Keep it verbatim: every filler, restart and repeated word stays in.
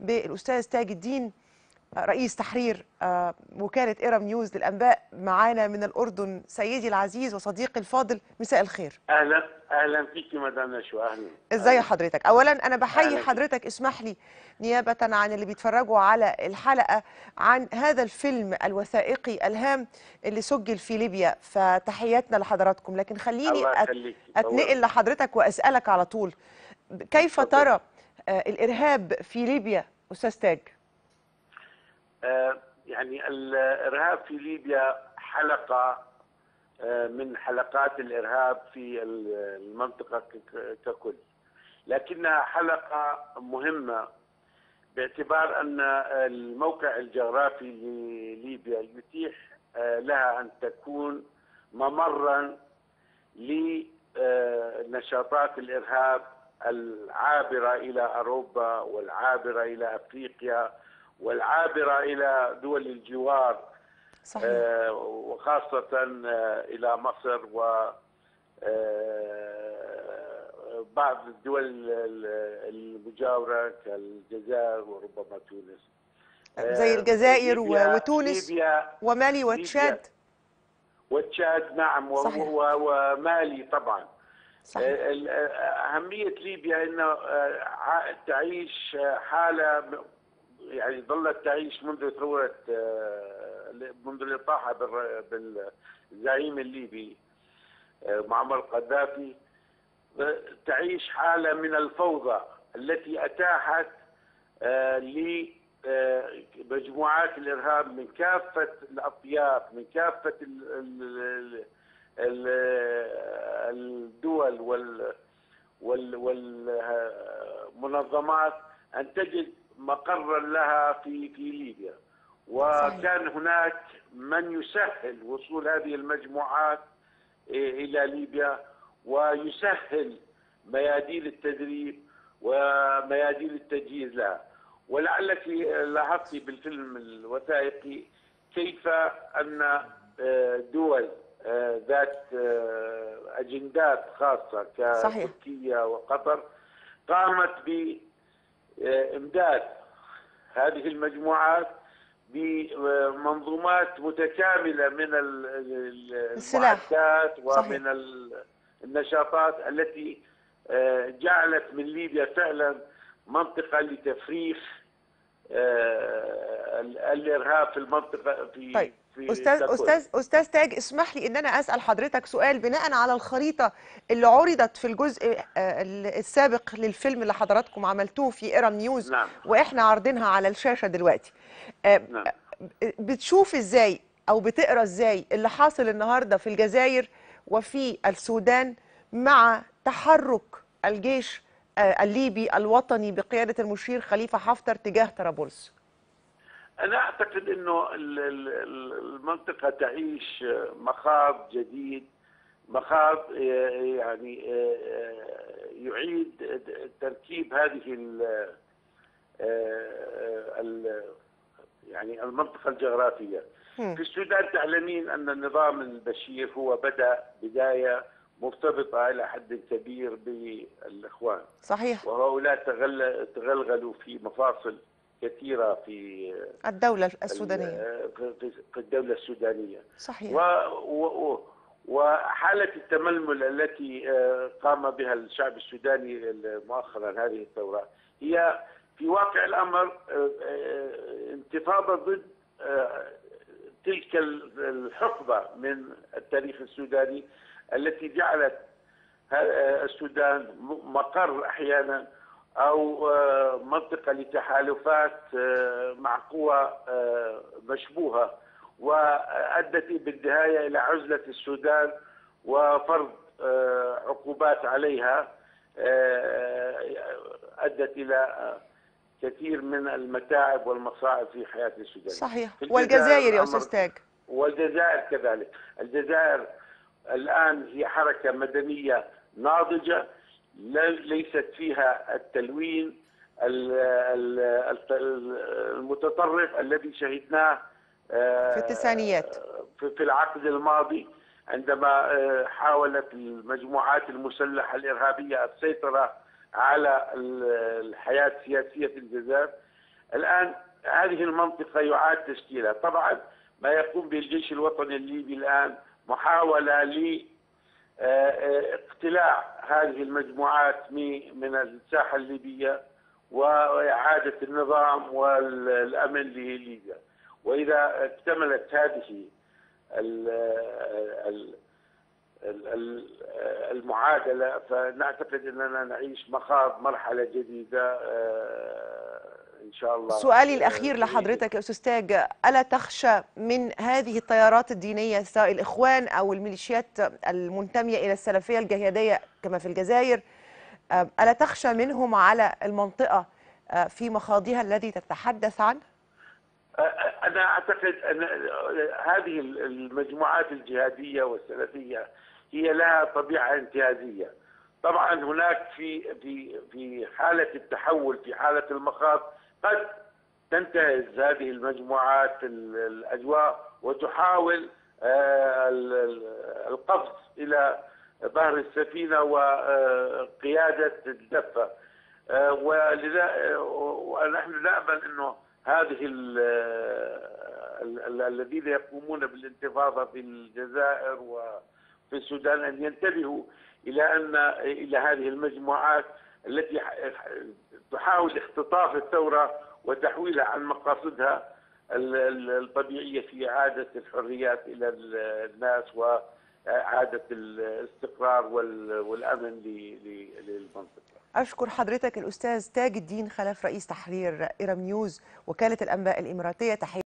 بالأستاذ تاج الدين رئيس تحرير وكالة إرم نيوز للأنباء معانا من الأردن. سيدي العزيز وصديقي الفاضل، مساء الخير. أهلا أهلا فيك مدام نشوى. أهلا، إزاي حضرتك؟ أولا أنا بحيي حضرتك، اسمح لي نيابة عن اللي بيتفرجوا على الحلقة عن هذا الفيلم الوثائقي الهام اللي سجل في ليبيا، فتحياتنا لحضراتكم. لكن خليني أتنقل لحضرتك وأسألك على طول، كيف ترى الإرهاب في ليبيا أستاذ تاج؟ يعني الإرهاب في ليبيا حلقة من حلقات الإرهاب في المنطقة ككل، لكنها حلقة مهمة باعتبار أن الموقع الجغرافي لليبيا يتيح لها أن تكون ممرا لنشاطات الإرهاب العابرة إلى أوروبا والعابرة إلى أفريقيا والعابرة إلى دول الجوار. صحيح. آه وخاصة آه إلى مصر و بعض الدول المجاورة كالجزائر وربما تونس، آه زي الجزائر ليبيا وتونس ليبيا ومالي وتشاد وتشاد نعم ومالي طبعا. صحيح. أهمية ليبيا أنه تعيش حالة يعني ظلت تعيش منذ ثورة منذ الإطاحة بالزعيم الليبي معمر القذافي، تعيش حالة من الفوضى التي أتاحت لمجموعات الإرهاب من كافة الأطياف من كافة الدول والمنظمات أن تجد مقرا لها في في ليبيا، وكان هناك من يسهل وصول هذه المجموعات الى ليبيا ويسهل ميادين التدريب وميادين التجهيز لها. ولعلك لاحظت بالفيلم الوثائقي كيف ان دول ذات اجندات خاصه كتركيا وقطر قامت ب إمداد هذه المجموعات بمنظومات متكاملة من المعدات ومن النشاطات التي جعلت من ليبيا فعلا منطقة لتفريخ الإرهاب في المنطقة في. طيب. أستاذ أستاذ أستاذ تاج، اسمح لي إن أنا أسأل حضرتك سؤال بناء على الخريطة اللي عرضت في الجزء السابق للفيلم اللي حضراتكم عملتوه في إرم نيوز. نعم. وإحنا عارضينها على الشاشة دلوقتي. نعم. بتشوف إزاي أو بتقرأ إزاي اللي حاصل النهاردة في الجزائر وفي السودان مع تحرك الجيش الليبي الوطني بقيادة المشير خليفة حفتر تجاه طرابلس؟ أنا أعتقد أنه المنطقة تعيش مخاض جديد، مخاض يعني يعيد تركيب هذه يعني المنطقة الجغرافية. في السودان تعلمين أن النظام البشير هو بدأ بداية مرتبطة إلى حد كبير بالإخوان. صحيح. وهؤلاء تغلغلوا في مفاصل كثيرة في الدولة السودانية في الدولة السودانية. صحيح. وحالة التململ التي قام بها الشعب السوداني مؤخرا هذه الثورة هي في واقع الأمر انتفاضة ضد تلك الحقبة من التاريخ السوداني التي جعلت السودان مقر أحيانا أو منطقة لتحالفات مع قوى مشبوهة، وأدت بالنهاية إلى عزلة السودان وفرض عقوبات عليها أدت إلى كثير من المتاعب والمصاعب في حياة السودان. صحيح. والجزائر يا أستاذ تاج؟ والجزائر كذلك، الجزائر الآن هي حركة مدنية ناضجة ليست فيها التلوين المتطرف الذي شهدناه في التسعينيات في العقد الماضي عندما حاولت المجموعات المسلحة الإرهابية السيطرة على الحياة السياسية في الجزائر. الآن هذه المنطقة يعاد تشكيلها. طبعا ما يقوم به الجيش الوطني الليبي الآن محاولة لاقتلاع هذه المجموعات من الساحة الليبية وإعادة النظام والأمن لليبيا. وإذا اكتملت هذه المعادلة فنعتقد أننا نعيش مخاض مرحلة جديدة إن شاء الله. سؤالي الأخير لحضرتك يا أستاذ تاج، ألا تخشى من هذه التيارات الدينية سواء الإخوان أو الميليشيات المنتمية إلى السلفية الجهادية كما في الجزائر، ألا تخشى منهم على المنطقة في مخاضها الذي تتحدث عنه؟ أنا أعتقد أن هذه المجموعات الجهادية والسلفية هي لها طبيعة انتهازية. طبعا هناك في في في حالة التحول، في حالة المخاض، قد تنتهز هذه المجموعات الأجواء وتحاول القفز إلى ظهر السفينة وقيادة الدفة، ولذا ونحن نأمل أنه هذه الذين يقومون بالانتفاضة في الجزائر وفي السودان أن ينتبهوا إلى أن إلى هذه المجموعات التي تحاول اختطاف الثورة وتحويلها عن مقاصدها الطبيعية في إعادة الحريات إلى الناس وإعادة الاستقرار والأمن للمنطقة. أشكر حضرتك الأستاذ تاج الدين خلاف، رئيس تحرير إرم نيوز وكالة الأنباء الإماراتية. تحية.